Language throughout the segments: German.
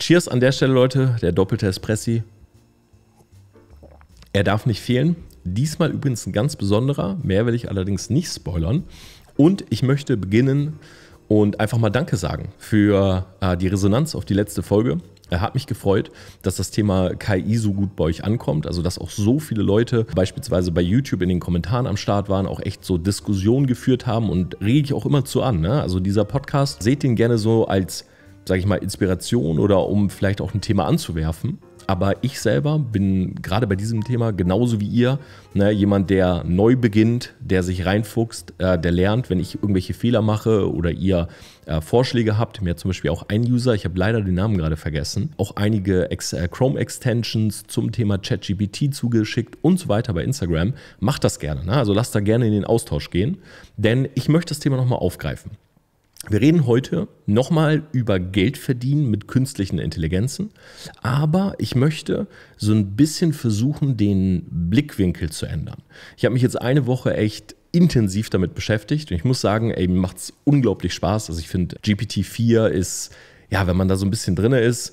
Cheers an der Stelle, Leute, der doppelte Espressi. Er darf nicht fehlen. Diesmal übrigens ein ganz besonderer, mehr will ich allerdings nicht spoilern. Und ich möchte beginnen und einfach mal Danke sagen für die Resonanz auf die letzte Folge. Hat mich gefreut, dass das Thema KI so gut bei euch ankommt, also dass auch so viele Leute beispielsweise bei YouTube in den Kommentaren am Start waren, auch echt so Diskussionen geführt haben und rege ich auch immer zu an, ne? Also dieser Podcast, seht den gerne so als, sage ich mal, Inspiration oder um vielleicht auch ein Thema anzuwerfen. Aber ich selber bin gerade bei diesem Thema genauso wie ihr, ne, jemand, der neu beginnt, der sich reinfuchst, der lernt, wenn ich irgendwelche Fehler mache oder ihr Vorschläge habt. Mir hat zum Beispiel auch ein User, ich habe leider den Namen gerade vergessen, auch einige Chrome-Extensions zum Thema ChatGPT zugeschickt und so weiter bei Instagram. Macht das gerne, ne? Also lasst da gerne in den Austausch gehen, denn ich möchte das Thema nochmal aufgreifen. Wir reden heute nochmal über Geld verdienen mit künstlichen Intelligenzen, aber ich möchte so ein bisschen versuchen, den Blickwinkel zu ändern. Ich habe mich jetzt eine Woche echt intensiv damit beschäftigt und ich muss sagen, ey, mir macht es unglaublich Spaß. Also ich finde, GPT-4 ist, ja, wenn man da so ein bisschen drin ist,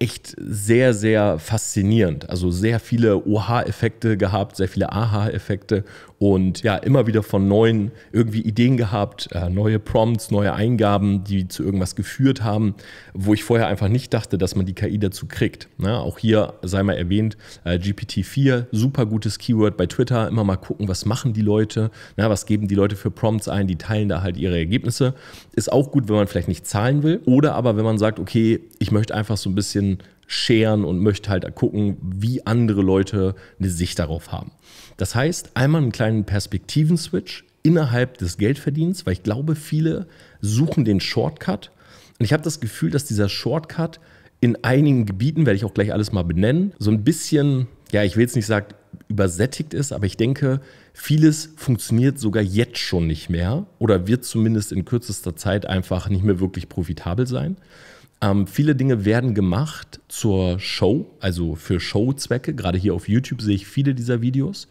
echt sehr, sehr faszinierend. Also sehr viele Oha-Effekte gehabt, sehr viele Aha-Effekte und ja, immer wieder von neuen irgendwie Ideen gehabt, neue Prompts, neue Eingaben, die zu irgendwas geführt haben, wo ich vorher einfach nicht dachte, dass man die KI dazu kriegt. Na, auch hier sei mal erwähnt, GPT-4, super gutes Keyword bei Twitter, immer mal gucken, was machen die Leute, na, was geben die Leute für Prompts ein, die teilen da halt ihre Ergebnisse. Ist auch gut, wenn man vielleicht nicht zahlen will oder aber wenn man sagt, okay, ich möchte einfach so ein bisschen scheren und möchte halt gucken, wie andere Leute eine Sicht darauf haben. Das heißt, einmal einen kleinen Perspektiven-Switch innerhalb des Geldverdienens, weil ich glaube, viele suchen den Shortcut. Und ich habe das Gefühl, dass dieser Shortcut in einigen Gebieten, werde ich auch gleich alles mal benennen, so ein bisschen, ja, ich will jetzt nicht sagen, übersättigt ist, aber ich denke, vieles funktioniert sogar jetzt schon nicht mehr oder wird zumindest in kürzester Zeit einfach nicht mehr wirklich profitabel sein. Viele Dinge werden gemacht zur Show, also für Showzwecke. Gerade hier auf YouTube sehe ich viele dieser Videos.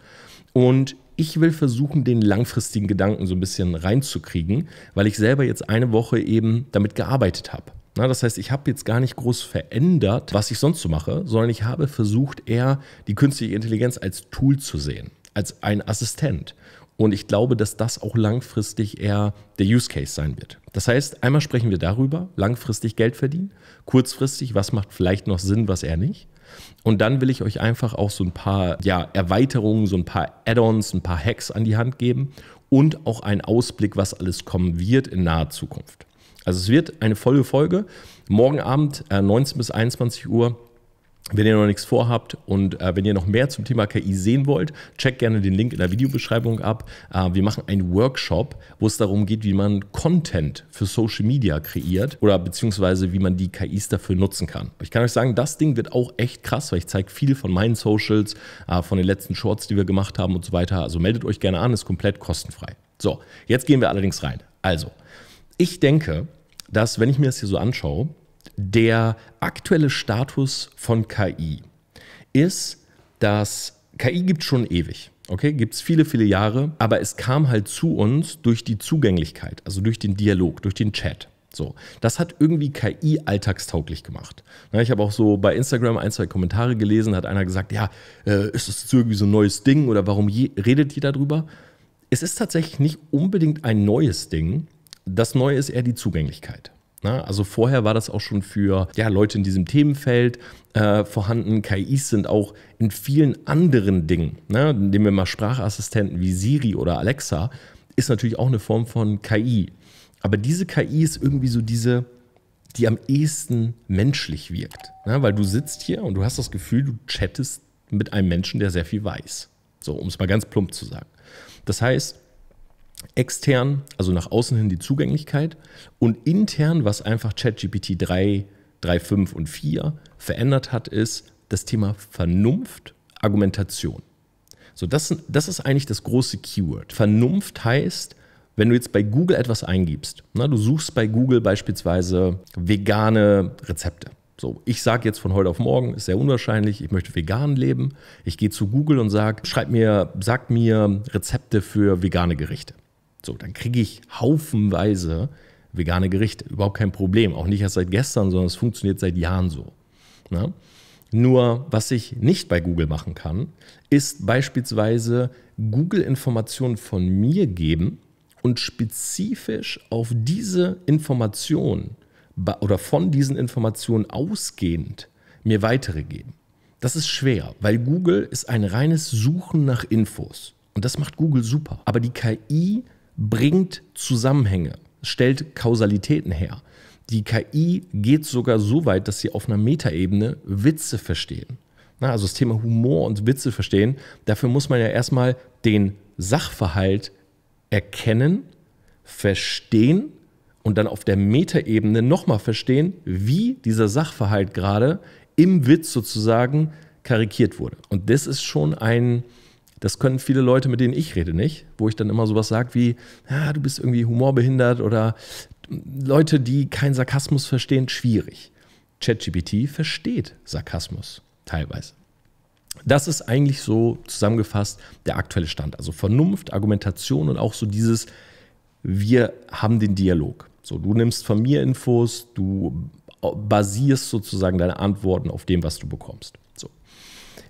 Und ich will versuchen, den langfristigen Gedanken so ein bisschen reinzukriegen, weil ich selber jetzt eine Woche eben damit gearbeitet habe. Na, das heißt, ich habe jetzt gar nicht groß verändert, was ich sonst so mache, sondern ich habe versucht, eher die künstliche Intelligenz als Tool zu sehen, als ein Assistent. Und ich glaube, dass das auch langfristig eher der Use Case sein wird. Das heißt, einmal sprechen wir darüber, langfristig Geld verdienen, kurzfristig, was macht vielleicht noch Sinn, was eher nicht. Und dann will ich euch einfach auch so ein paar, ja, Erweiterungen, so ein paar Add-ons, ein paar Hacks an die Hand geben und auch einen Ausblick, was alles kommen wird in naher Zukunft. Also es wird eine volle Folge, morgen Abend 19 bis 21 Uhr. Wenn ihr noch nichts vorhabt und wenn ihr noch mehr zum Thema KI sehen wollt, checkt gerne den Link in der Videobeschreibung ab. Wir machen einen Workshop, wo es darum geht, wie man Content für Social Media kreiert oder beziehungsweise wie man die KIs dafür nutzen kann. Ich kann euch sagen, das Ding wird auch echt krass, weil ich zeige viel von meinen Socials, von den letzten Shorts, die wir gemacht haben und so weiter. Also meldet euch gerne an, ist komplett kostenfrei. So, jetzt gehen wir allerdings rein. Also, ich denke, dass, wenn ich mir das hier so anschaue, der aktuelle Status von KI ist, dass KI gibt es schon ewig, okay, gibt es viele, viele Jahre, aber es kam halt zu uns durch die Zugänglichkeit, also durch den Dialog, durch den Chat. So, das hat irgendwie KI alltagstauglich gemacht. Ich habe auch so bei Instagram ein, zwei Kommentare gelesen, hat einer gesagt, ja, ist das jetzt irgendwie so ein neues Ding oder warum redet jeder darüber? Es ist tatsächlich nicht unbedingt ein neues Ding, das Neue ist eher die Zugänglichkeit. Also vorher war das auch schon für, ja, Leute in diesem Themenfeld vorhanden. KIs sind auch in vielen anderen Dingen, ne? Nehmen wir mal Sprachassistenten wie Siri oder Alexa, ist natürlich auch eine Form von KI. Aber diese KI ist irgendwie so diese, die am ehesten menschlich wirkt, ne? Weil du sitzt hier und du hast das Gefühl, du chattest mit einem Menschen, der sehr viel weiß. So, um es mal ganz plump zu sagen. Das heißt, extern, also nach außen hin die Zugänglichkeit und intern, was einfach ChatGPT 3, 3.5 und 4 verändert hat, ist das Thema Vernunft, Argumentation. So, das ist eigentlich das große Keyword. Vernunft heißt, wenn du jetzt bei Google etwas eingibst, na, du suchst bei Google beispielsweise vegane Rezepte. So, ich sage jetzt von heute auf morgen, ist sehr unwahrscheinlich, ich möchte vegan leben. Ich gehe zu Google und sage, sag mir Rezepte für vegane Gerichte. So, dann kriege ich haufenweise vegane Gerichte, überhaupt kein Problem. Auch nicht erst seit gestern, sondern es funktioniert seit Jahren so. Na? Nur, was ich nicht bei Google machen kann, ist beispielsweise Google-Informationen von mir geben und spezifisch auf diese Informationen oder von diesen Informationen ausgehend mir weitere geben. Das ist schwer, weil Google ist ein reines Suchen nach Infos. Und das macht Google super. Aber die KI bringt Zusammenhänge, stellt Kausalitäten her. Die KI geht sogar so weit, dass sie auf einer Metaebene Witze verstehen. Also das Thema Humor und Witze verstehen, dafür muss man ja erstmal den Sachverhalt erkennen, verstehen und dann auf der Metaebene nochmal verstehen, wie dieser Sachverhalt gerade im Witz sozusagen karikiert wurde. Und das ist schon ein, das können viele Leute, mit denen ich rede, nicht, wo ich dann immer sowas sage wie, ah, du bist irgendwie humorbehindert oder Leute, die keinen Sarkasmus verstehen, schwierig. ChatGPT versteht Sarkasmus teilweise. Das ist eigentlich so zusammengefasst der aktuelle Stand. Also Vernunft, Argumentation und auch so dieses, wir haben den Dialog. So, du nimmst von mir Infos, du basierst sozusagen deine Antworten auf dem, was du bekommst. So.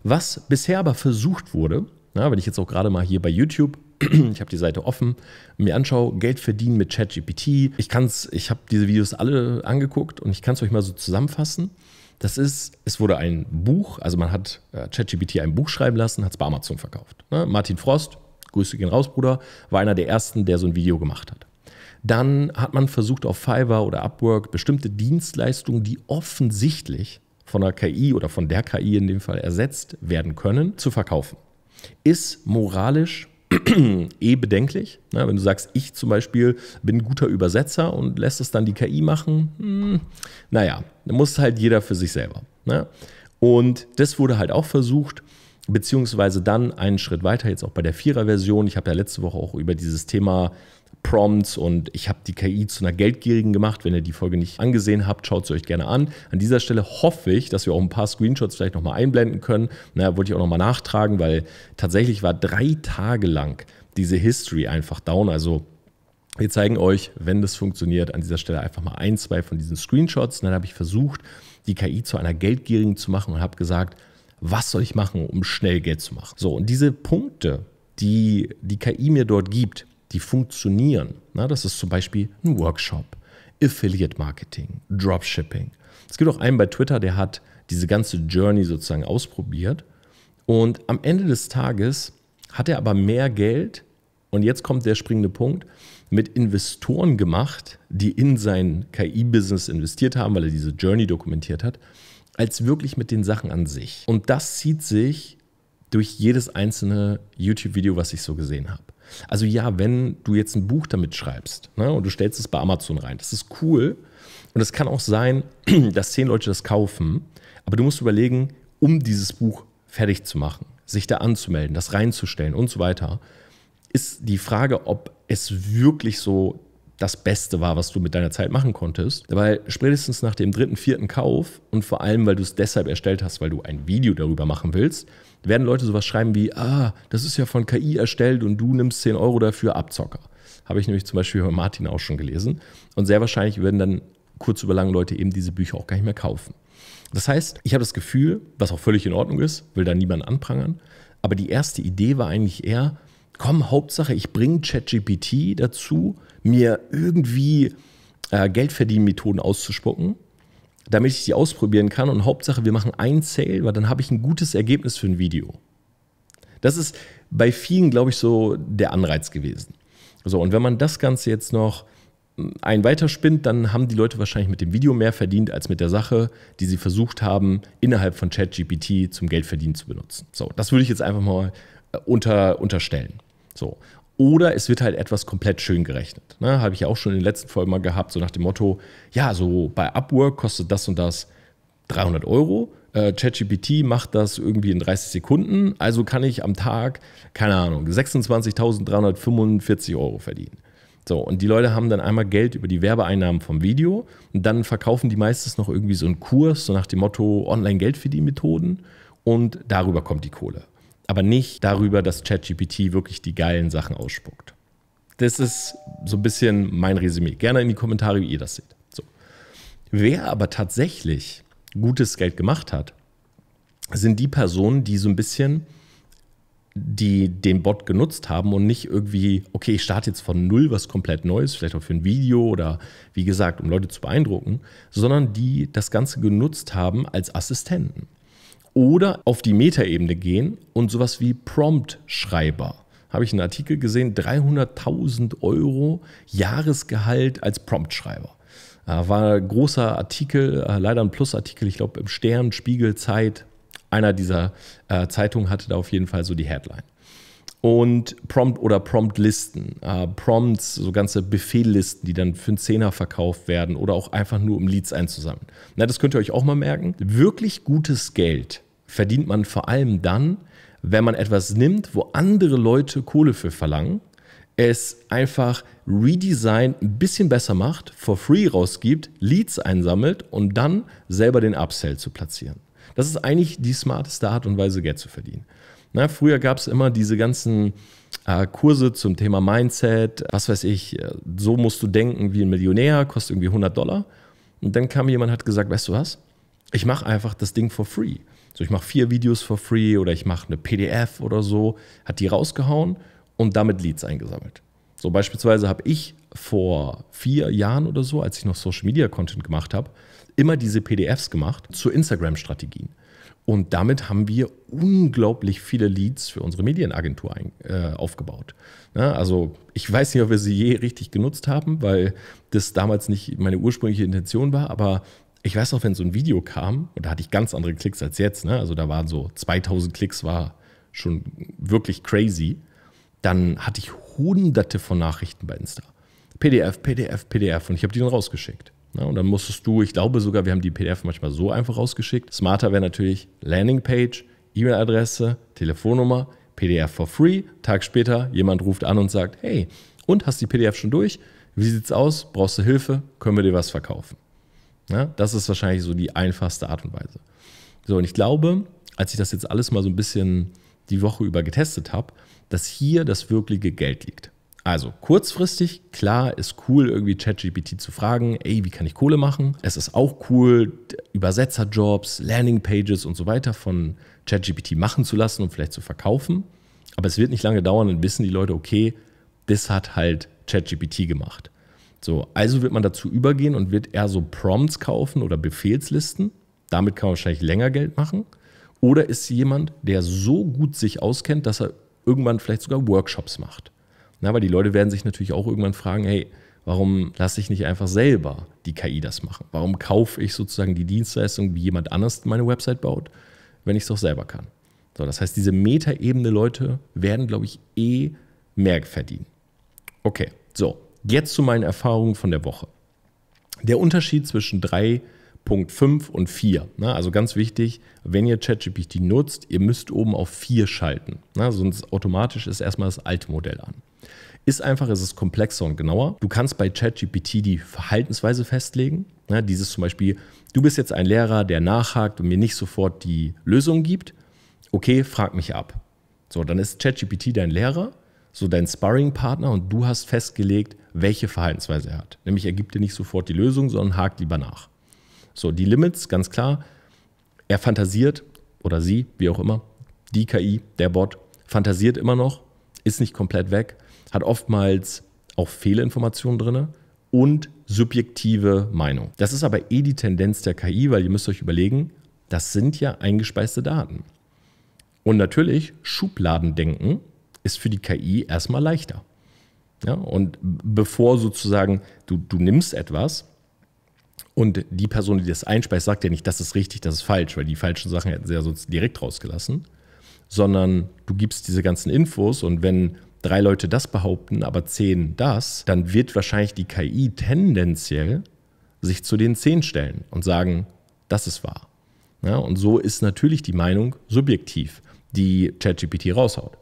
Was bisher aber versucht wurde, na, wenn ich jetzt auch gerade mal hier bei YouTube, ich habe die Seite offen, mir anschaue, Geld verdienen mit ChatGPT. Ich habe diese Videos alle angeguckt und ich kann es euch mal so zusammenfassen. Das ist, es wurde ein Buch, also man hat ChatGPT ein Buch schreiben lassen, hat es bei Amazon verkauft. Ne? Martin Frost, Grüße gehen raus, Bruder, war einer der ersten, der so ein Video gemacht hat. Dann hat man versucht, auf Fiverr oder Upwork bestimmte Dienstleistungen, die offensichtlich von der KI oder von der KI in dem Fall ersetzt werden können, zu verkaufen. Ist moralisch bedenklich. Na, wenn du sagst, ich zum Beispiel bin ein guter Übersetzer und lässt es dann die KI machen, naja, dann muss halt jeder für sich selber. Ne? Und das wurde halt auch versucht, beziehungsweise dann einen Schritt weiter, jetzt auch bei der 4er-Version. Ich habe ja letzte Woche auch über dieses Thema Prompts und ich habe die KI zu einer Geldgierigen gemacht. Wenn ihr die Folge nicht angesehen habt, schaut sie euch gerne an. An dieser Stelle hoffe ich, dass wir auch ein paar Screenshots vielleicht nochmal einblenden können. Na, wollte ich auch nochmal nachtragen, weil tatsächlich war 3 Tage lang diese History einfach down. Also wir zeigen euch, wenn das funktioniert, an dieser Stelle einfach mal 1, 2 von diesen Screenshots. Und dann habe ich versucht, die KI zu einer Geldgierigen zu machen und habe gesagt, was soll ich machen, um schnell Geld zu machen? So, und diese Punkte, die die KI mir dort gibt, die funktionieren. Na, das ist zum Beispiel ein Workshop, Affiliate Marketing, Dropshipping. Es gibt auch einen bei Twitter, der hat diese ganze Journey sozusagen ausprobiert. Und am Ende des Tages hat er aber mehr Geld, und jetzt kommt der springende Punkt, mit Investoren gemacht, die in sein KI-Business investiert haben, weil er diese Journey dokumentiert hat, als wirklich mit den Sachen an sich. Und das zieht sich durch jedes einzelne YouTube-Video, was ich so gesehen habe. Also ja, wenn du jetzt ein Buch damit schreibst, ne, und du stellst es bei Amazon rein, das ist cool und es kann auch sein, dass 10 Leute das kaufen, aber du musst überlegen, um dieses Buch fertig zu machen, sich da anzumelden, das reinzustellen und so weiter, ist die Frage, ob es wirklich so das Beste war, was du mit deiner Zeit machen konntest. Weil spätestens nach dem 3., 4. Kauf und vor allem, weil du es deshalb erstellt hast, weil du ein Video darüber machen willst, werden Leute sowas schreiben wie, ah, das ist ja von KI erstellt und du nimmst 10 € dafür, Abzocker. Habe ich nämlich zum Beispiel bei Martin auch schon gelesen. Und sehr wahrscheinlich werden dann kurz über lang Leute eben diese Bücher auch gar nicht mehr kaufen. Das heißt, ich habe das Gefühl, was auch völlig in Ordnung ist, will da niemanden anprangern, aber die erste Idee war eigentlich eher, komm, Hauptsache, ich bringe ChatGPT dazu, mir irgendwie Geldverdienmethoden auszuspucken, damit ich die ausprobieren kann. Und Hauptsache, wir machen ein Sale, weil dann habe ich ein gutes Ergebnis für ein Video. Das ist bei vielen, glaube ich, so der Anreiz gewesen. So, und wenn man das Ganze jetzt noch ein weiterspinnt, dann haben die Leute wahrscheinlich mit dem Video mehr verdient als mit der Sache, die sie versucht haben, innerhalb von ChatGPT zum Geldverdienen zu benutzen. So, das würde ich jetzt einfach mal unterstellen. So. Oder es wird halt etwas komplett schön gerechnet. Ne? Habe ich ja auch schon in den letzten Folgen mal gehabt, so nach dem Motto, ja, so bei Upwork kostet das und das 300 €, ChatGPT macht das irgendwie in 30 Sekunden, also kann ich am Tag, keine Ahnung, 26.345 € verdienen. So, und die Leute haben dann einmal Geld über die Werbeeinnahmen vom Video und dann verkaufen die meistens noch irgendwie so einen Kurs, so nach dem Motto Online-Geld-für-die-Methoden und darüber kommt die Kohle. Aber nicht darüber, dass ChatGPT wirklich die geilen Sachen ausspuckt. Das ist so ein bisschen mein Resümee. Gerne in die Kommentare, wie ihr das seht. So. Wer aber tatsächlich gutes Geld gemacht hat, sind die Personen, die so ein bisschen den Bot genutzt haben und nicht irgendwie, okay, ich starte jetzt von null was komplett Neues, vielleicht auch für ein Video oder wie gesagt, um Leute zu beeindrucken, sondern die das Ganze genutzt haben als Assistenten. Oder auf die Metaebene gehen und sowas wie Prompt-Schreiber. Habe ich einen Artikel gesehen, 300.000 Euro Jahresgehalt als Prompt-Schreiber. War ein großer Artikel, leider ein Plusartikel, ich glaube im Stern, Spiegel, Zeit. Einer dieser Zeitungen hatte da auf jeden Fall so die Headline. Und Prompt oder Promptlisten, Prompts, so ganze Befehllisten, die dann für einen Zehner verkauft werden oder auch einfach nur um Leads einzusammeln. Na, das könnt ihr euch auch mal merken. Wirklich gutes Geld verdient man vor allem dann, wenn man etwas nimmt, wo andere Leute Kohle für verlangen, es einfach redesign ein bisschen besser macht, for free rausgibt, Leads einsammelt und dann selber den Upsell zu platzieren. Das ist eigentlich die smarteste Art und Weise, Geld zu verdienen. Na, früher gab es immer diese ganzen Kurse zum Thema Mindset, was weiß ich, so musst du denken wie ein Millionär, kostet irgendwie $100. Und dann kam jemand und hat gesagt, weißt du was, ich mache einfach das Ding for free. So, ich mache 4 Videos for free oder ich mache eine PDF oder so, hat die rausgehauen und damit Leads eingesammelt. So beispielsweise habe ich vor 4 Jahren oder so, als ich noch Social Media Content gemacht habe, immer diese PDFs gemacht zu Instagram-Strategien. Und damit haben wir unglaublich viele Leads für unsere Medienagentur aufgebaut. Ja, also ich weiß nicht, ob wir sie je richtig genutzt haben, weil das damals nicht meine ursprüngliche Intention war, aber ich weiß noch, wenn so ein Video kam, und da hatte ich ganz andere Klicks als jetzt, ne? Also da waren so 2000 Klicks, war schon wirklich crazy, dann hatte ich hunderte von Nachrichten bei Insta. PDF, PDF, PDF und ich habe die dann rausgeschickt. Ja, und dann musstest du, ich glaube sogar, wir haben die PDF manchmal so einfach rausgeschickt. Smarter wäre natürlich Landingpage, E-Mail-Adresse, Telefonnummer, PDF for free. Tag später, jemand ruft an und sagt, hey, und hast die PDF schon durch? Wie sieht's aus? Brauchst du Hilfe? Können wir dir was verkaufen? Ja, das ist wahrscheinlich so die einfachste Art und Weise. So, und ich glaube, als ich das jetzt alles mal so ein bisschen die Woche über getestet habe, dass hier das wirkliche Geld liegt. Also kurzfristig, klar, ist cool, irgendwie ChatGPT zu fragen, ey, wie kann ich Kohle machen? Es ist auch cool, Übersetzerjobs, Landingpages und so weiter von ChatGPT machen zu lassen und vielleicht zu verkaufen. Aber es wird nicht lange dauern, dann wissen die Leute, okay, das hat halt ChatGPT gemacht. So, also wird man dazu übergehen und wird eher so Prompts kaufen oder Befehlslisten. Damit kann man wahrscheinlich länger Geld machen. Oder ist jemand, der so gut sich auskennt, dass er irgendwann vielleicht sogar Workshops macht. Na, weil die Leute werden sich natürlich auch irgendwann fragen, hey, warum lasse ich nicht einfach selber die KI das machen? Warum kaufe ich sozusagen die Dienstleistung, wie jemand anders meine Website baut, wenn ich es doch selber kann? So, das heißt, diese Metaebene Leute werden, glaube ich, eh mehr verdienen. Okay, so, jetzt zu meinen Erfahrungen von der Woche. Der Unterschied zwischen 3.5 und 4. Na, also ganz wichtig, wenn ihr ChatGPT nutzt, ihr müsst oben auf 4 schalten. Na, sonst automatisch ist erstmal das alte Modell an. Ist einfach, es ist komplexer und genauer. Du kannst bei ChatGPT die Verhaltensweise festlegen. Ja, dieses zum Beispiel, du bist jetzt ein Lehrer, der nachhakt und mir nicht sofort die Lösung gibt. Okay, frag mich ab. So, dann ist ChatGPT dein Lehrer, so dein Sparring-Partner und du hast festgelegt, welche Verhaltensweise er hat. Nämlich er gibt dir nicht sofort die Lösung, sondern hakt lieber nach. So, die Limits, ganz klar. Er fantasiert, oder sie, wie auch immer, die KI, der Bot, fantasiert immer noch, ist nicht komplett weg. Hat oftmals auch Fehlinformationen drin und subjektive Meinung. Das ist aber eh die Tendenz der KI, weil ihr müsst euch überlegen, das sind ja eingespeiste Daten. Und natürlich, Schubladendenken ist für die KI erstmal leichter. Ja, und bevor sozusagen du nimmst etwas und die Person, die das einspeist, sagt ja nicht, das ist richtig, das ist falsch, weil die falschen Sachen hätten sie ja sonst direkt rausgelassen, sondern du gibst diese ganzen Infos und wenn 3 Leute das behaupten, aber 10 das, dann wird wahrscheinlich die KI tendenziell sich zu den 10 stellen und sagen, das ist wahr. Ja, und so ist natürlich die Meinung subjektiv, die ChatGPT raushaut.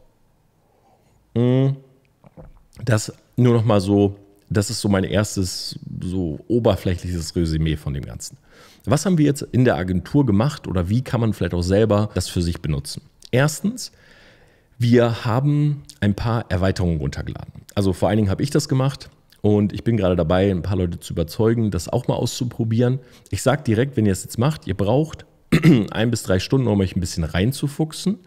Das nur noch mal so, das ist so mein erstes so oberflächliches Resümee von dem Ganzen. Was haben wir jetzt in der Agentur gemacht oder wie kann man vielleicht auch selber das für sich benutzen? Erstens, wir haben ein paar Erweiterungen runtergeladen. Also vor allen Dingen habe ich das gemacht und ich bin gerade dabei, ein paar Leute zu überzeugen, das auch mal auszuprobieren. Ich sage direkt, wenn ihr es jetzt macht, ihr braucht 1 bis 3 Stunden, um euch ein bisschen reinzufuchsen.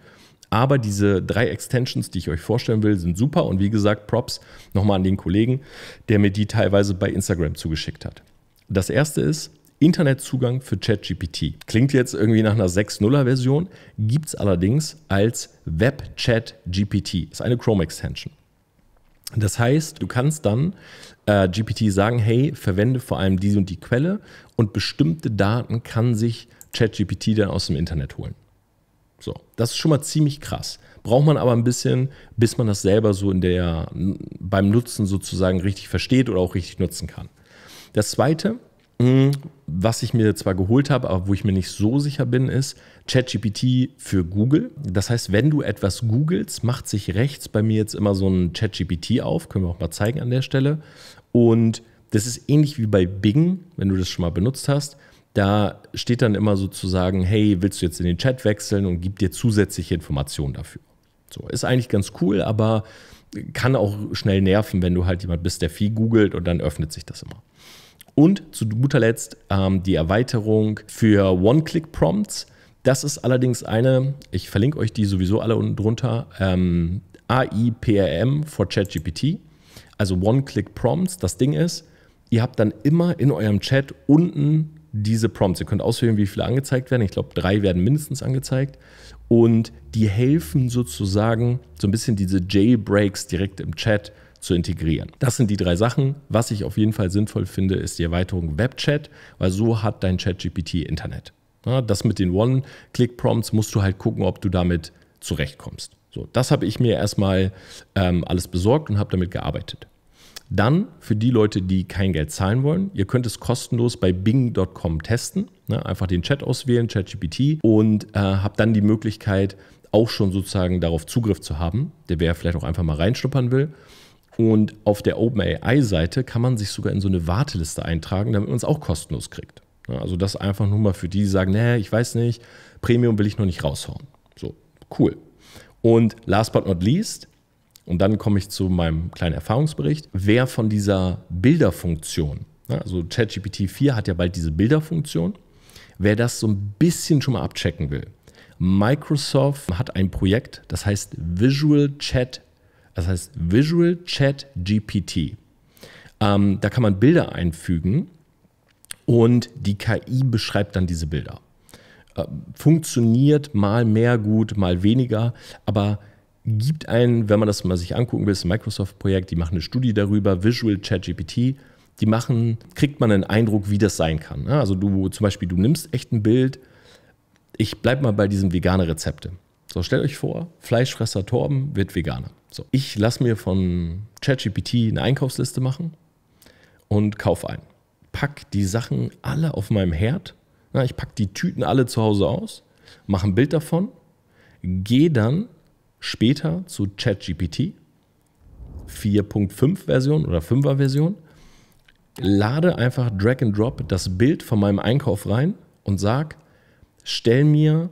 Aber diese 3 Extensions, die ich euch vorstellen will, sind super. Und wie gesagt, Props nochmal an den Kollegen, der mir die teilweise bei Instagram zugeschickt hat. Das erste ist Internetzugang für ChatGPT. Klingt jetzt irgendwie nach einer 6.0er-Version, gibt es allerdings als WebChatGPT. Ist eine Chrome-Extension. Das heißt, du kannst dann GPT sagen, hey, verwende vor allem diese und die Quelle und bestimmte Daten kann sich ChatGPT dann aus dem Internet holen. So, das ist schon mal ziemlich krass. Braucht man aber ein bisschen, bis man das selber so beim Nutzen sozusagen richtig versteht oder auch richtig nutzen kann. Das Zweite, was ich mir zwar geholt habe, aber wo ich mir nicht so sicher bin, ist ChatGPT für Google. Das heißt, wenn du etwas googelst, macht sich rechts bei mir jetzt immer so ein ChatGPT auf. Können wir auch mal zeigen an der Stelle. Und das ist ähnlich wie bei Bing, wenn du das schon mal benutzt hast. Da steht dann immer sozusagen, hey, willst du jetzt in den Chat wechseln und gibt dir zusätzliche Informationen dafür. So, ist eigentlich ganz cool, aber kann auch schnell nerven, wenn du halt jemand bist, der viel googelt und dann öffnet sich das immer. Und zu guter Letzt die Erweiterung für One-Click-Prompts. Das ist allerdings eine, ich verlinke euch die sowieso alle unten drunter, AI-PRM for ChatGPT, also One-Click-Prompts. Das Ding ist, ihr habt dann immer in eurem Chat unten diese Prompts. Ihr könnt auswählen, wie viele angezeigt werden. Ich glaube, 3 werden mindestens angezeigt. Und die helfen sozusagen, so ein bisschen diese Jailbreaks direkt im Chat zu integrieren. Das sind die 3 Sachen. Was ich auf jeden Fall sinnvoll finde, ist die Erweiterung WebChat, weil so hat dein ChatGPT Internet. Das mit den One-Click-Prompts musst du halt gucken, ob du damit zurechtkommst. So, das habe ich mir erstmal alles besorgt und habe damit gearbeitet. Dann für die Leute, die kein Geld zahlen wollen, ihr könnt es kostenlos bei bing.com testen. Einfach den Chat auswählen, ChatGPT, und habt dann die Möglichkeit, auch schon sozusagen darauf Zugriff zu haben, der wer vielleicht auch einfach mal reinschnuppern will. Und auf der OpenAI-Seite kann man sich sogar in so eine Warteliste eintragen, damit man es auch kostenlos kriegt. Also das einfach nur mal für die, die sagen, nee, ich weiß nicht, Premium will ich noch nicht raushauen. So, cool. Und last but not least, und dann komme ich zu meinem kleinen Erfahrungsbericht. Wer von dieser Bilderfunktion, also ChatGPT 4 hat ja bald diese Bilderfunktion, wer das so ein bisschen schon mal abchecken will. Microsoft hat ein Projekt, das heißt Visual ChatGPT. Da kann man Bilder einfügen und die KI beschreibt dann diese Bilder. Funktioniert mal mehr gut, mal weniger, aber gibt einen, wenn man das mal sich angucken will, ist ein Microsoft-Projekt, die machen eine Studie darüber, Visual ChatGPT, kriegt man einen Eindruck, wie das sein kann. Also zum Beispiel, du nimmst echt ein Bild, ich bleibe mal bei diesen veganen Rezepte. So, stellt euch vor, Fleischfresser Torben wird Veganer. So, ich lasse mir von ChatGPT eine Einkaufsliste machen und kaufe ein. Pack die Sachen alle auf meinem Herd, ich packe die Tüten alle zu Hause aus, mache ein Bild davon, gehe dann später zu ChatGPT 4.5 Version oder 5er Version, lade einfach Drag and Drop das Bild von meinem Einkauf rein und sag, stell mir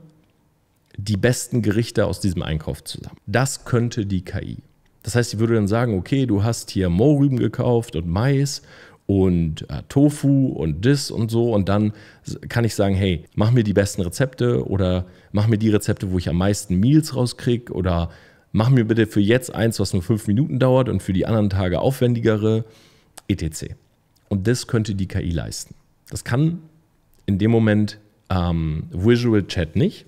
die besten Gerichte aus diesem Einkauf zusammen. Das könnte die KI. Das heißt, sie würde dann sagen, okay, du hast hier Mohrrüben gekauft und Mais und Tofu und das und so, und dann kann ich sagen, hey, mach mir die besten Rezepte oder mach mir die Rezepte, wo ich am meisten Meals rauskriege, oder mach mir bitte für jetzt eins, was nur 5 Minuten dauert und für die anderen Tage aufwendigere, etc. Und das könnte die KI leisten. Das kann in dem Moment Visual Chat nicht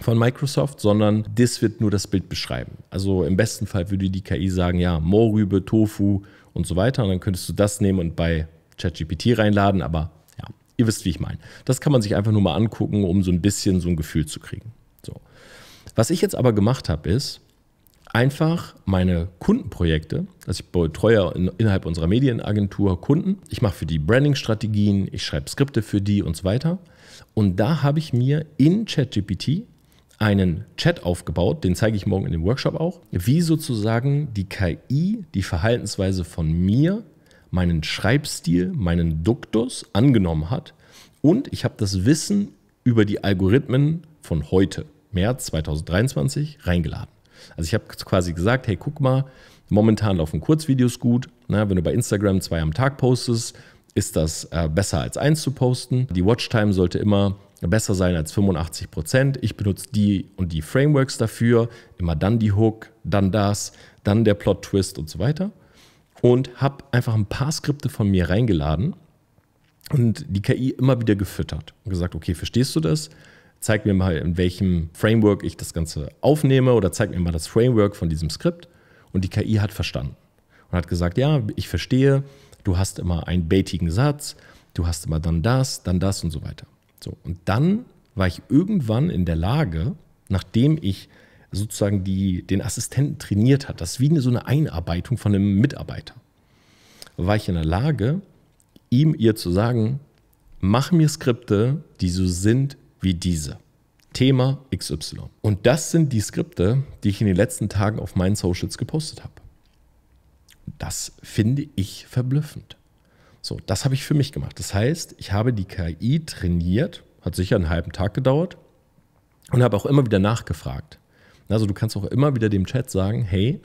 von Microsoft, sondern das wird nur das Bild beschreiben. Also im besten Fall würde die KI sagen, ja, Mohrrübe, Tofu und so weiter. Und dann könntest du das nehmen und bei ChatGPT reinladen. Aber ja, ihr wisst, wie ich meine. Das kann man sich einfach nur mal angucken, um so ein bisschen so ein Gefühl zu kriegen. So. Was ich jetzt aber gemacht habe, ist einfach meine Kundenprojekte. Also ich betreue innerhalb unserer Medienagentur Kunden. Ich mache für die Branding-Strategien, ich schreibe Skripte für die und so weiter. Und da habe ich mir in ChatGPT einen Chat aufgebaut, den zeige ich morgen in dem Workshop auch, wie sozusagen die KI die Verhaltensweise von mir, meinen Schreibstil, meinen Duktus angenommen hat, und ich habe das Wissen über die Algorithmen von heute, März 2023, reingeladen. Also ich habe quasi gesagt, hey, guck mal, Momentan laufen Kurzvideos gut. Na, wenn du bei Instagram 2 am Tag postest, ist das besser als 1 zu posten. Die Watchtime sollte immer besser sein als 85%. Ich benutze die und die Frameworks dafür. Immer dann die Hook, dann das, dann der Plot-Twist und so weiter. Und habe einfach ein paar Skripte von mir reingeladen und die KI immer wieder gefüttert und gesagt, okay, verstehst du das? Zeig mir mal, in welchem Framework ich das Ganze aufnehme oder zeig mir mal das Framework von diesem Skript. Und die KI hat verstanden und hat gesagt, ja, ich verstehe, du hast immer einen baitigen Satz, du hast immer dann das und so weiter. So, und dann war ich irgendwann in der Lage, nachdem ich sozusagen den Assistenten trainiert hat, das ist wie so eine Einarbeitung von einem Mitarbeiter, war ich in der Lage, ihr zu sagen, mach mir Skripte, die so sind wie diese. Thema XY. Und das sind die Skripte, die ich in den letzten Tagen auf meinen Socials gepostet habe. Das finde ich verblüffend. So, das habe ich für mich gemacht. Das heißt, ich habe die KI trainiert, hat sicher einen halben Tag gedauert und habe auch immer wieder nachgefragt. Also du kannst auch immer wieder dem Chat sagen, hey,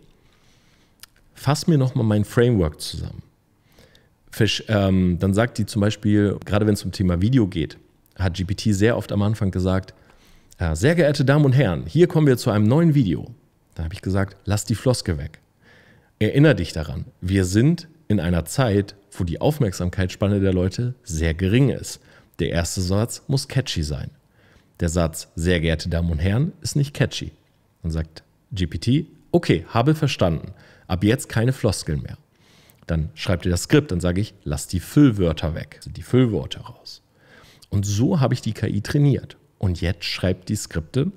fass mir nochmal mein Framework zusammen. Dann sagt die zum Beispiel, gerade wenn es um Thema Video geht, hat GPT sehr oft am Anfang gesagt, sehr geehrte Damen und Herren, hier kommen wir zu einem neuen Video. Da habe ich gesagt, lass die Floskel weg. Erinnere dich daran, wir sind in einer Zeit, wo die Aufmerksamkeitsspanne der Leute sehr gering ist. Der erste Satz muss catchy sein. Der Satz, sehr geehrte Damen und Herren, ist nicht catchy. Dann sagt GPT, okay, habe verstanden, ab jetzt keine Floskeln mehr. Dann schreibt ihr das Skript, dann sage ich, lass die Füllwörter weg, also die Füllwörter raus. Und so habe ich die KI trainiert. Und jetzt schreibt die Skripte,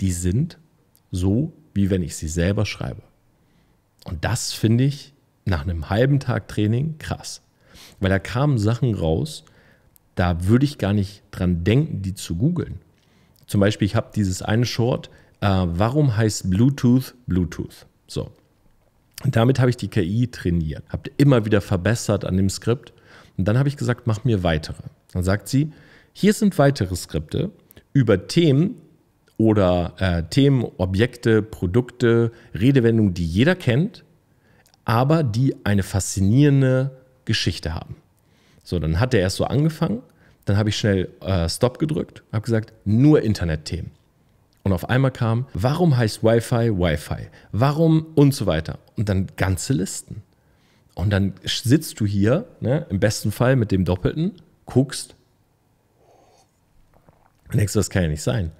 die sind so, wie wenn ich sie selber schreibe. Und das finde ich nach einem halben Tag Training krass. Weil da kamen Sachen raus, da würde ich gar nicht dran denken, die zu googeln. Zum Beispiel, ich habe dieses eine Short, warum heißt Bluetooth Bluetooth? So. Und damit habe ich die KI trainiert, habe immer wieder verbessert an dem Skript. Und dann habe ich gesagt, mach mir weitere. Dann sagt sie, hier sind weitere Skripte über Themen oder Objekte, Produkte, Redewendungen, die jeder kennt, aber die eine faszinierende Geschichte haben. So, dann hat er erst so angefangen, dann habe ich schnell Stop gedrückt, habe gesagt, nur Internetthemen. Und auf einmal kam, warum heißt Wi-Fi Wi-Fi? Warum und so weiter? Und dann ganze Listen. Und dann sitzt du hier, ne, im besten Fall mit dem Doppelten, guckst, und denkst, das kann ja nicht sein.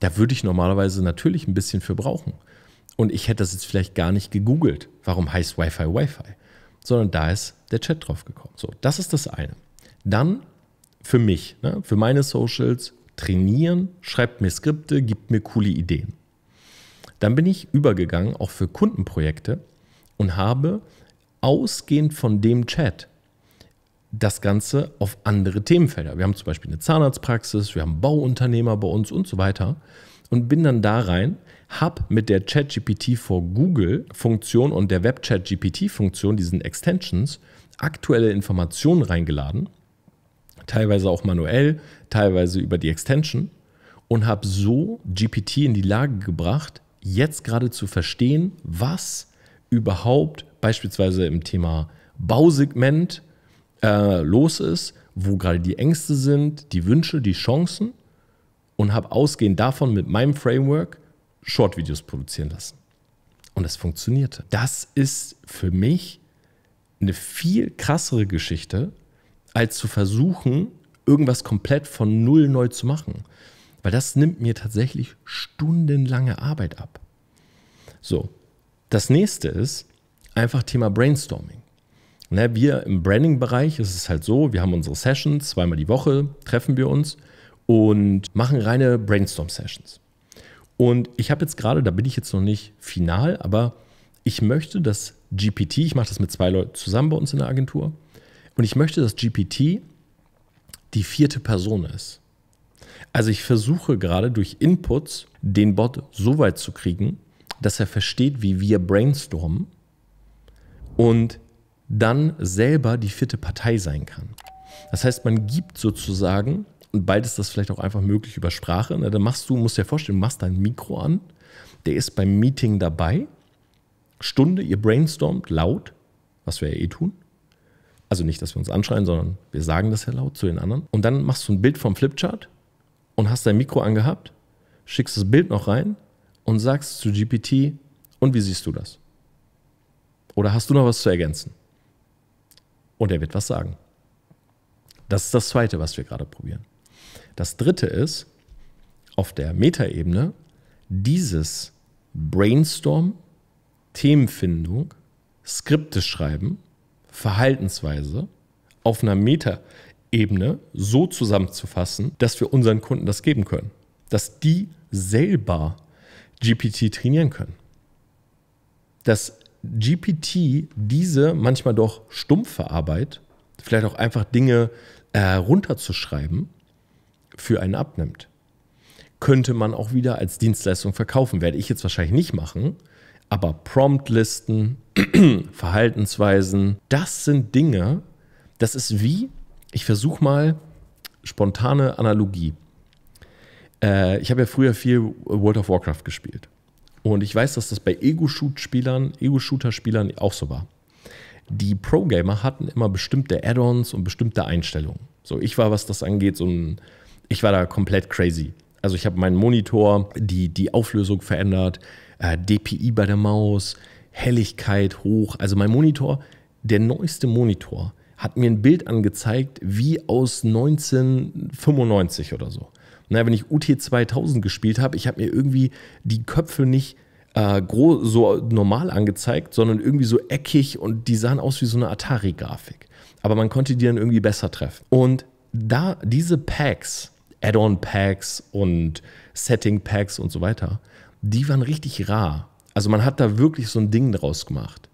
Da würde ich normalerweise natürlich ein bisschen für brauchen. Und ich hätte das jetzt vielleicht gar nicht gegoogelt, warum heißt Wi-Fi Wi-Fi? Sondern da ist der Chat drauf gekommen. So, das ist das eine. Dann für mich, ne, für meine Socials, trainieren, schreibt mir Skripte, gibt mir coole Ideen. Dann bin ich übergegangen, auch für Kundenprojekte, und habe ausgehend von dem Chat das Ganze auf andere Themenfelder. Wir haben zum Beispiel eine Zahnarztpraxis, wir haben Bauunternehmer bei uns und so weiter. Und bin dann da rein, habe mit der ChatGPT-4 Google-Funktion und der WebChatGPT-Funktion, diesen Extensions, aktuelle Informationen reingeladen, teilweise auch manuell, teilweise über die Extension, und habe so GPT in die Lage gebracht, jetzt gerade zu verstehen, was überhaupt beispielsweise im Thema Bausegment los ist, wo gerade die Ängste sind, die Wünsche, die Chancen, und habe ausgehend davon mit meinem Framework Short-Videos produzieren lassen. Und das funktionierte. Das ist für mich eine viel krassere Geschichte, als zu versuchen, irgendwas komplett von null neu zu machen. Weil das nimmt mir tatsächlich stundenlange Arbeit ab. So, das nächste ist einfach Thema Brainstorming. Ne, wir im Branding-Bereich ist es halt so, wir haben unsere Sessions, zweimal die Woche treffen wir uns und machen reine Brainstorm-Sessions. Und ich habe jetzt gerade, da bin ich jetzt noch nicht final, aber ich möchte, dass GPT, ich mache das mit 2 Leuten zusammen bei uns in der Agentur, und ich möchte, dass GPT die 4. Person ist. Also ich versuche gerade durch Inputs den Bot so weit zu kriegen, dass er versteht, wie wir brainstormen und dann selber die 4. Partei sein kann. Das heißt, man gibt sozusagen, und bald ist das vielleicht auch einfach möglich über Sprache, ne, dann musst du dir vorstellen, du machst dein Mikro an, der ist beim Meeting dabei Stunde, ihr brainstormt laut, was wir ja tun. Also nicht, dass wir uns anschreien, sondern wir sagen das ja laut zu den anderen. Und dann machst du ein Bild vom Flipchart und hast dein Mikro angehabt, schickst das Bild noch rein und sagst zu GPT, und wie siehst du das? Oder hast du noch was zu ergänzen? Und er wird was sagen. Das ist das Zweite, was wir gerade probieren. Das Dritte ist, auf der Metaebene dieses Brainstorm, Themenfindung, Skripte schreiben, Verhaltensweise auf einer Metaebene so zusammenzufassen, dass wir unseren Kunden das geben können. Dass die selber GPT trainieren können. Dass GPT diese manchmal doch stumpfe Arbeit, vielleicht auch einfach Dinge runterzuschreiben, für einen abnimmt. Könnte man auch wieder als Dienstleistung verkaufen. Werde ich jetzt wahrscheinlich nicht machen, aber Promptlisten, Verhaltensweisen, das sind Dinge, das ist wie, ich versuche mal, spontane Analogie. Ich habe ja früher viel World of Warcraft gespielt. Und ich weiß, dass das bei Ego-Shooter-Spielern auch so war. Die Pro-Gamer hatten immer bestimmte Add-ons und bestimmte Einstellungen. So, ich war, was das angeht, ich war da komplett crazy. Also ich habe meinen Monitor, die Auflösung verändert, DPI bei der Maus, Helligkeit hoch. Also mein Monitor, der neueste Monitor, hat mir ein Bild angezeigt wie aus 1995 oder so. Na, wenn ich UT 2000 gespielt habe, ich habe mir irgendwie die Köpfe nicht so normal angezeigt, sondern irgendwie so eckig und die sahen aus wie so eine Atari-Grafik. Aber man konnte die dann irgendwie besser treffen. Und da diese Packs, Add-on-Packs und Setting-Packs und so weiter, die waren richtig rar. Also man hat da wirklich so ein Ding draus gemacht.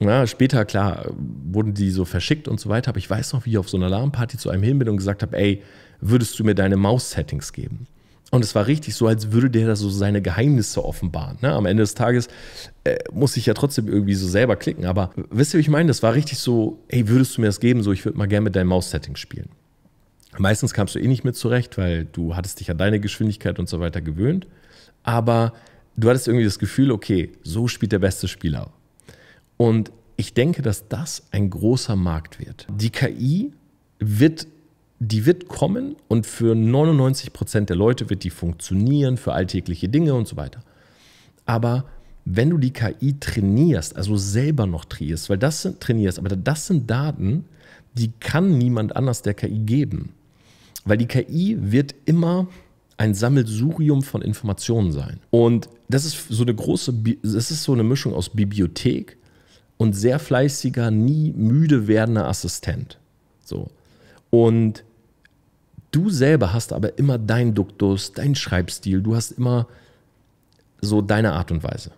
Ja, später, klar, wurden die so verschickt und so weiter, aber ich weiß noch, wie ich auf so einer Alarmparty zu einem hin bin und gesagt habe, ey, würdest du mir deine Maus-Settings geben? Und es war richtig so, als würde der da so seine Geheimnisse offenbaren. Ne? Am Ende des Tages muss ich ja trotzdem irgendwie so selber klicken, aber wisst ihr, wie ich meine? Das war richtig so, ey, würdest du mir das geben? So, ich würde mal gerne mit deinen Maus-Settings spielen. Meistens kamst du eh nicht mit zurecht, weil du hattest dich an deine Geschwindigkeit und so weiter gewöhnt, aber du hattest irgendwie das Gefühl, okay, so spielt der beste Spieler. Und ich denke, dass das ein großer Markt wird. Die KI wird kommen und für 99% der Leute wird die funktionieren für alltägliche Dinge und so weiter. Aber wenn du die KI trainierst, also selber noch trainierst, weil das sind Daten, die kann niemand anders der KI geben. Weil die KI wird immer ein Sammelsurium von Informationen sein. Und das ist so eine Mischung aus Bibliothek und sehr fleißiger, nie müde werdender Assistent. So. Und du selber hast aber immer deinen Duktus, deinen Schreibstil, du hast immer so deine Art und Weise.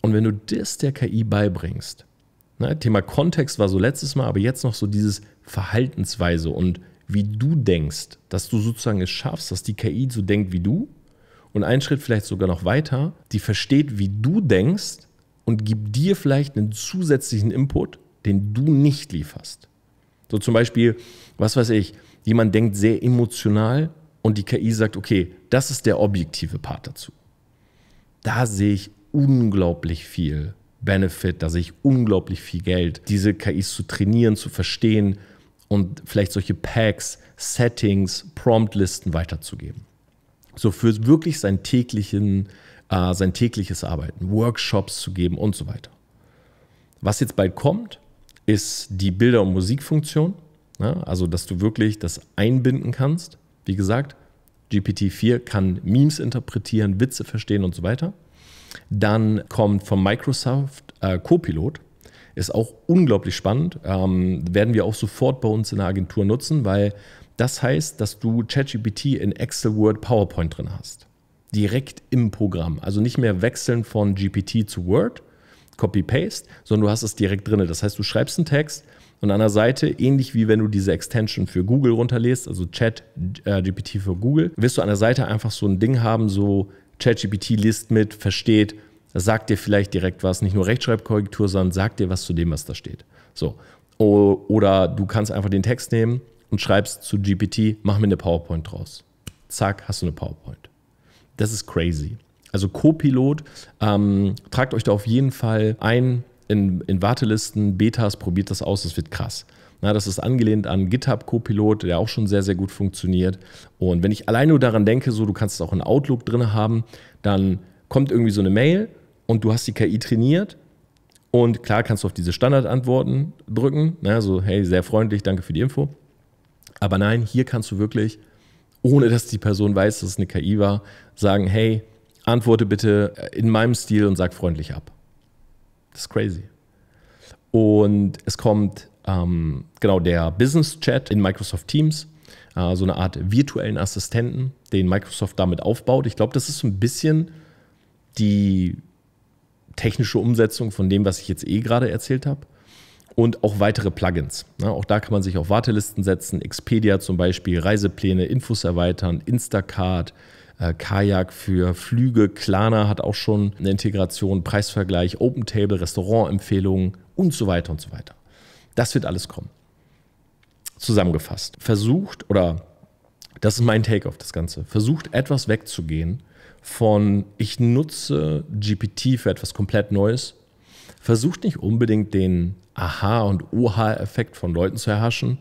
Und wenn du das der KI beibringst, ne, Thema Kontext war so letztes Mal, aber jetzt noch so dieses Verhaltensweise und wie du denkst, dass du sozusagen es schaffst, dass die KI so denkt wie du und einen Schritt vielleicht sogar noch weiter, die versteht, wie du denkst, und gib dir vielleicht einen zusätzlichen Input, den du nicht lieferst. So zum Beispiel, was weiß ich, jemand denkt sehr emotional und die KI sagt, okay, das ist der objektive Part dazu. Da sehe ich unglaublich viel Benefit, da sehe ich unglaublich viel Geld, diese KIs zu trainieren, zu verstehen und vielleicht solche Packs, Settings, Promptlisten weiterzugeben. So für wirklich sein tägliches Arbeiten, Workshops zu geben und so weiter. Was jetzt bald kommt, ist die Bilder- und Musikfunktion, ja, also dass du wirklich das einbinden kannst. Wie gesagt, GPT-4 kann Memes interpretieren, Witze verstehen und so weiter. Dann kommt von Microsoft Copilot, ist auch unglaublich spannend, werden wir auch sofort bei uns in der Agentur nutzen, weil das heißt, dass du ChatGPT in Excel, Word, PowerPoint drin hast. Direkt im Programm. Also nicht mehr wechseln von GPT zu Word, Copy-Paste, sondern du hast es direkt drin. Das heißt, du schreibst einen Text und an der Seite, ähnlich wie wenn du diese Extension für Google runterlädst, also ChatGPT für Google, wirst du an der Seite einfach so ein Ding haben, so ChatGPT liest mit, versteht, sagt dir vielleicht direkt was, nicht nur Rechtschreibkorrektur, sondern sagt dir was zu dem, was da steht. So. Oder du kannst einfach den Text nehmen und schreibst zu GPT, mach mir eine PowerPoint draus. Zack, hast du eine PowerPoint. Das ist crazy. also Copilot. Tragt euch da auf jeden Fall ein in Wartelisten, Betas, probiert das aus, das wird krass. Na, das ist angelehnt an GitHub Copilot, der auch schon sehr, sehr gut funktioniert. Und wenn ich allein nur daran denke, so, du kannst es auch in Outlook drin haben, dann kommt irgendwie so eine Mail und du hast die KI trainiert. Und klar kannst du auf diese Standardantworten drücken, ne, so hey, sehr freundlich, danke für die Info. Aber nein, hier kannst du wirklich, ohne dass die Person weiß, dass es eine KI war, sagen, hey, antworte bitte in meinem Stil und sag freundlich ab. Das ist crazy. Und es kommt genau der Business Chat in Microsoft Teams, so eine Art virtuellen Assistenten, den Microsoft damit aufbaut. Ich glaube, das ist so ein bisschen die technische Umsetzung von dem, was ich jetzt gerade erzählt habe, und auch weitere Plugins. Ja, auch da kann man sich auf Wartelisten setzen, Expedia zum Beispiel, Reisepläne, Infos erweitern, Instacart, Kajak für Flüge, Klarna hat auch schon eine Integration, Preisvergleich, Open Table, Restaurantempfehlungen und so weiter und so weiter. Das wird alles kommen. Zusammengefasst, versucht, oder das ist mein Take auf das Ganze, versucht etwas wegzugehen von ich nutze GPT für etwas komplett Neues. Versucht nicht unbedingt den Aha- und Oha-Effekt von Leuten zu erhaschen,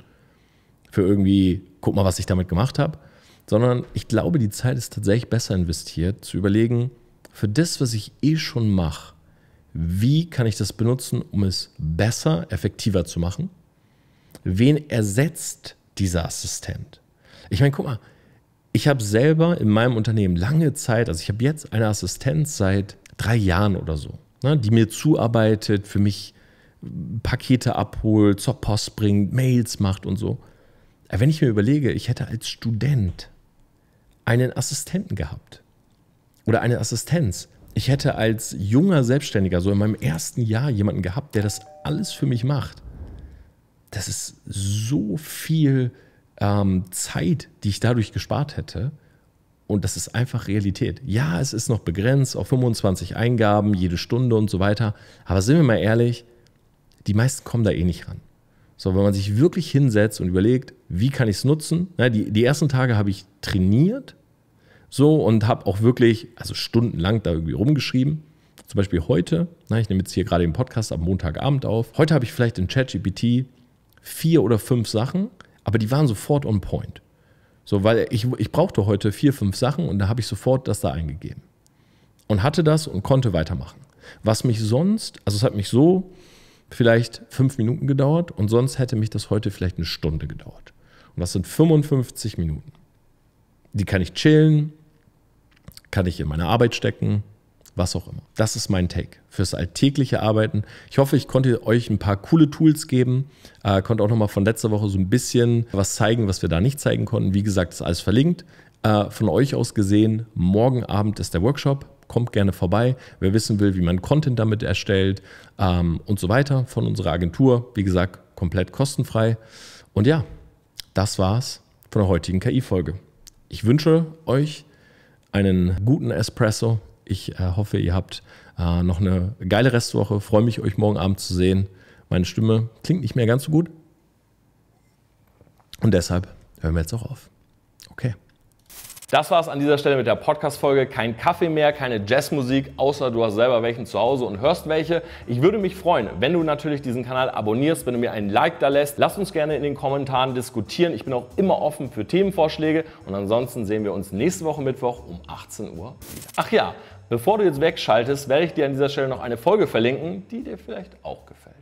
für irgendwie, guck mal, was ich damit gemacht habe, sondern ich glaube, die Zeit ist tatsächlich besser investiert, zu überlegen, für das, was ich schon mache, wie kann ich das benutzen, um es besser, effektiver zu machen? Wen ersetzt dieser Assistent? Ich meine, guck mal, ich habe selber in meinem Unternehmen lange Zeit, also ich habe jetzt eine Assistenz seit 3 Jahren oder so, ne, die mir zuarbeitet, für mich Pakete abholt, zur Post bringt, Mails macht und so. Aber wenn ich mir überlege, ich hätte als Student einen Assistenten gehabt oder eine Assistenz. Ich hätte als junger Selbstständiger, so in meinem ersten Jahr, jemanden gehabt, der das alles für mich macht. Das ist so viel Zeit, die ich dadurch gespart hätte, und das ist einfach Realität. Ja, es ist noch begrenzt auf 25 Eingaben, jede Stunde und so weiter, aber sind wir mal ehrlich, die meisten kommen da nicht ran. So, wenn man sich wirklich hinsetzt und überlegt, wie kann ich es nutzen? Na, die ersten Tage habe ich trainiert so und habe auch wirklich, also stundenlang da irgendwie rumgeschrieben. Zum Beispiel heute, na, ich nehme jetzt hier gerade den Podcast am Montagabend auf, heute habe ich vielleicht in ChatGPT 4 oder 5 Sachen, aber die waren sofort on point. So, weil ich brauchte heute 4, 5 Sachen und da habe ich sofort das da eingegeben. Und hatte das und konnte weitermachen. Was mich sonst, also es hat mich so vielleicht 5 Minuten gedauert und sonst hätte mich das heute vielleicht 1 Stunde gedauert. Und das sind 55 Minuten. Die kann ich chillen, kann ich in meine Arbeit stecken, was auch immer. Das ist mein Take fürs alltägliche Arbeiten. Ich hoffe, ich konnte euch ein paar coole Tools geben. Konnte auch nochmal von letzter Woche so ein bisschen was zeigen, was wir da nicht zeigen konnten. Wie gesagt, ist alles verlinkt. Von euch aus gesehen, morgen Abend ist der Workshop. Kommt gerne vorbei. Wer wissen will, wie man Content damit erstellt und so weiter, von unserer Agentur. Wie gesagt, komplett kostenfrei. Und ja, das war's von der heutigen KI-Folge. Ich wünsche euch einen guten Espresso. Ich hoffe, ihr habt noch eine geile Restwoche. Freue mich, euch morgen Abend zu sehen. Meine Stimme klingt nicht mehr ganz so gut. Und deshalb hören wir jetzt auch auf. Okay. Das war es an dieser Stelle mit der Podcast-Folge. Kein Kaffee mehr, keine Jazzmusik, außer du hast selber welchen zu Hause und hörst welche. Ich würde mich freuen, wenn du natürlich diesen Kanal abonnierst, wenn du mir einen Like da lässt. Lass uns gerne in den Kommentaren diskutieren. Ich bin auch immer offen für Themenvorschläge. Und ansonsten sehen wir uns nächste Woche Mittwoch um 18 Uhr wieder. Ach ja, bevor du jetzt wegschaltest, werde ich dir an dieser Stelle noch eine Folge verlinken, die dir vielleicht auch gefällt.